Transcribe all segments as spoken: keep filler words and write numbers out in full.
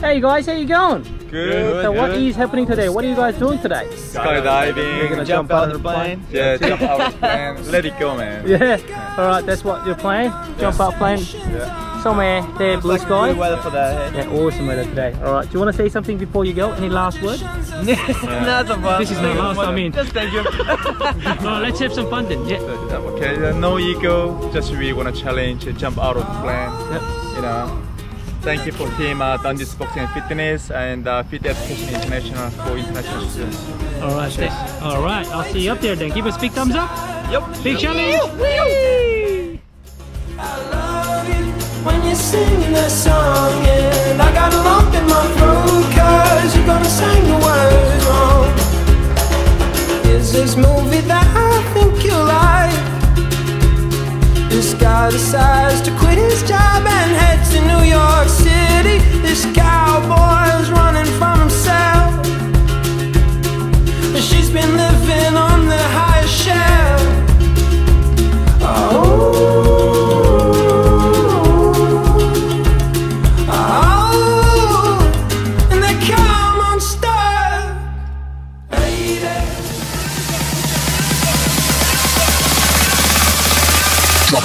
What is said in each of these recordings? Hey guys, how you going? Good. good so good. What is happening today? What are you guys doing today? Skydiving. You're gonna jump, jump out of the plane? Yeah, jump out of the plane. Let it go, man. Yeah. yeah. Alright, that's what you're playing? Jump yes. out plane? Yeah. Somewhere there, blue like sky. Good weather for that. Yeah, yeah awesome weather today. Alright, do you want to say something before you go? Any last word? Nothing but. This is the last I mean. Just thank you. No, let's have some fun then. Yeah. Okay, uh, no ego. Just we want to challenge, uh, jump out of the plane. Yep. You know. Thank you for Team uh, Dungeons Boxing and Fitness and uh, FitFoxin International for international students. Alright, alright, I'll see you up there then. Give us a big thumbs up. Yep. Big challenge. Whee! I love it when you sing that song, and I got a lump in my throat, cause you're gonna sing the words wrong. Is this movie that I think you like? This guy decides to quit his job and heads to New York.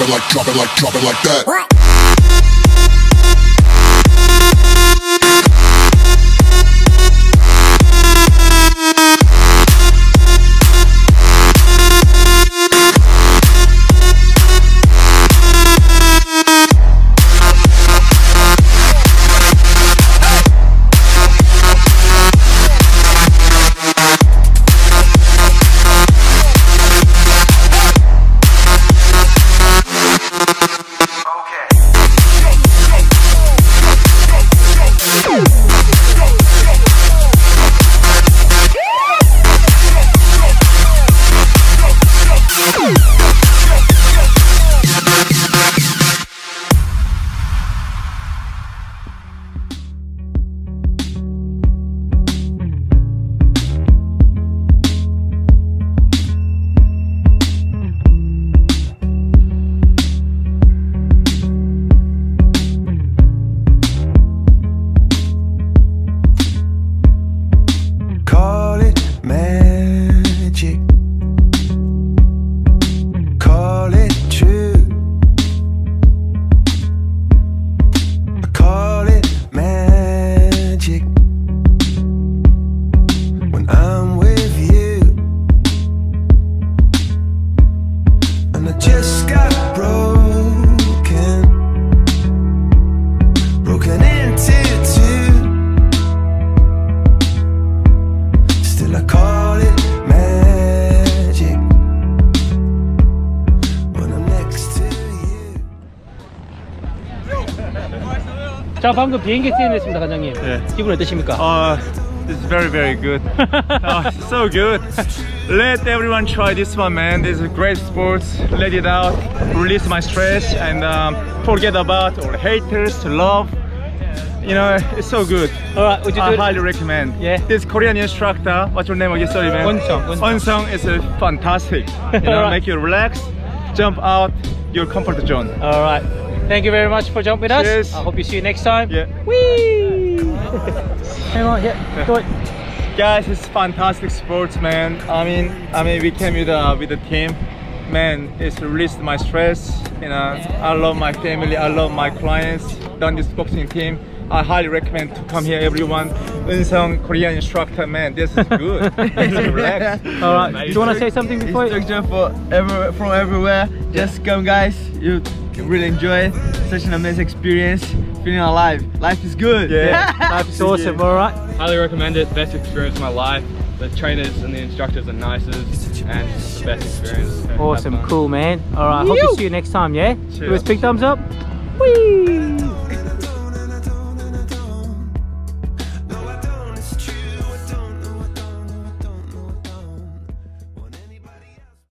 Drop it like, drop it like, drop it like that. What? 자, 방금 비행기 띄어냈습니다, 관장님. 네. 기분 어떠십니까? 아, it's very, very good. uh, so good. Let everyone try this one, man. This is a great sport. Let it out. Release my stress and um, forget about all haters, love. You know, it's so good. Alright, would you do I it? highly recommend. Yeah. This Korean instructor, what's your name again? Sorry, man. Unseong. Unseong is a fantastic. You know, make you relax, jump out your comfort zone. Alright. Thank you very much for jumping with us. Cheers. I hope you see you next time. Yeah. Whee! Hang on, yeah, yeah. do it. Guys, it's fantastic sports, man. I mean, I mean, we came with uh, with the team. Man, it's released my stress. You know, I love my family. I love my clients. Done this boxing team. I highly recommend to come here, everyone. Unseong Korean instructor, man, this is good. Relax. All right. Nice. Do you want to say something before? Instruction for ever from everywhere. Just come, guys. You. Really enjoy it. Such an amazing experience. Feeling alive. Life is good. Yeah, yeah. Life is awesome. All right. Highly recommend it. Best experience of my life. The trainers and the instructors are nicest, and it's the best experience. Awesome. Cool, man. All right. Hope to see you next time. Yeah. Give us big thumbs up. Whee!